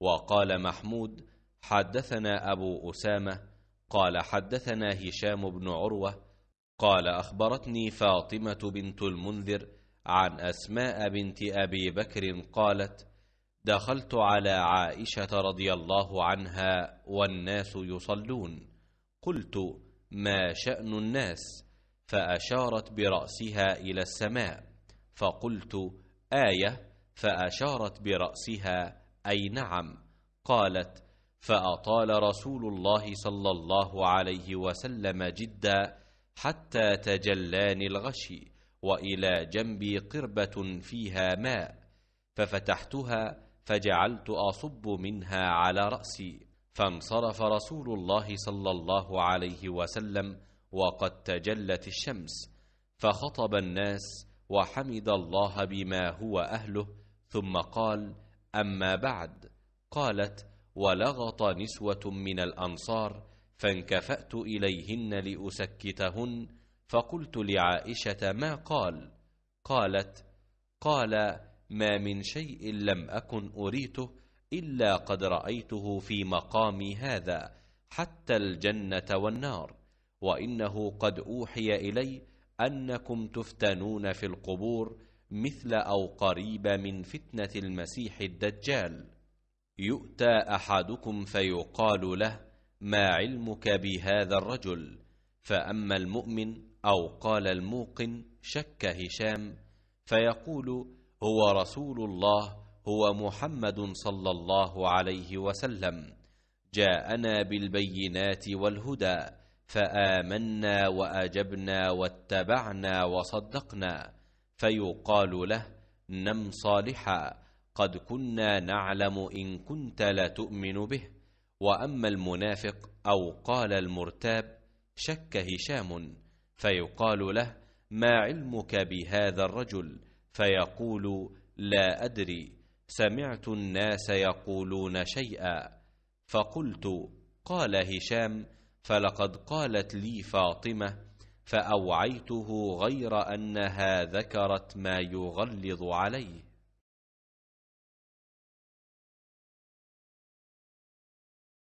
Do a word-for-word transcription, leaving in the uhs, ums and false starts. وقال محمود: حدثنا أبو أسامة قال حدثنا هشام بن عروة قال أخبرتني فاطمة بنت المنذر عن أسماء بنت أبي بكر قالت: دخلت على عائشة رضي الله عنها والناس يصلون، قلت: ما شأن الناس؟ فأشارت برأسها إلى السماء، فقلت: آية، فأشارت برأسها أي نعم. قالت: فأطال رسول الله صلى الله عليه وسلم جدا حتى تجلاني الغشي، وإلى جنبي قربة فيها ماء، ففتحتها فجعلت أصب منها على رأسي، فانصرف رسول الله صلى الله عليه وسلم وقد تجلت الشمس، فخطب الناس وحمد الله بما هو أهله، ثم قال: أما بعد. قالت: ولغط نسوة من الأنصار فانكفأت إليهن لأسكتهن، فقلت لعائشة: ما قال؟ قالت: قال: ما من شيء لم أكن أريته إلا قد رأيته في مقامي هذا، حتى الجنة والنار، وإنه قد أوحي إلي أنكم تفتنون في القبور مثل أو قريب من فتنة المسيح الدجال، يؤتى أحدكم فيقال له: ما علمك بهذا الرجل؟ فأما المؤمن أو قال الموقن شك هشام، فيقول: هو رسول الله، هو محمد صلى الله عليه وسلم، جاءنا بالبينات والهدى، فآمنا وأجبنا واتبعنا وصدقنا. فيقال له: نم صالحا، قد كنا نعلم إن كنت لتؤمن به. وأما المنافق أو قال المرتاب شك هشام، فيقال له: ما علمك بهذا الرجل؟ فيقول: لا أدري، سمعت الناس يقولون شيئا. فقلت: قال هشام: فلقد قالت لي فاطمة، فأوعيته غير أنها ذكرت ما يغلظ عليه.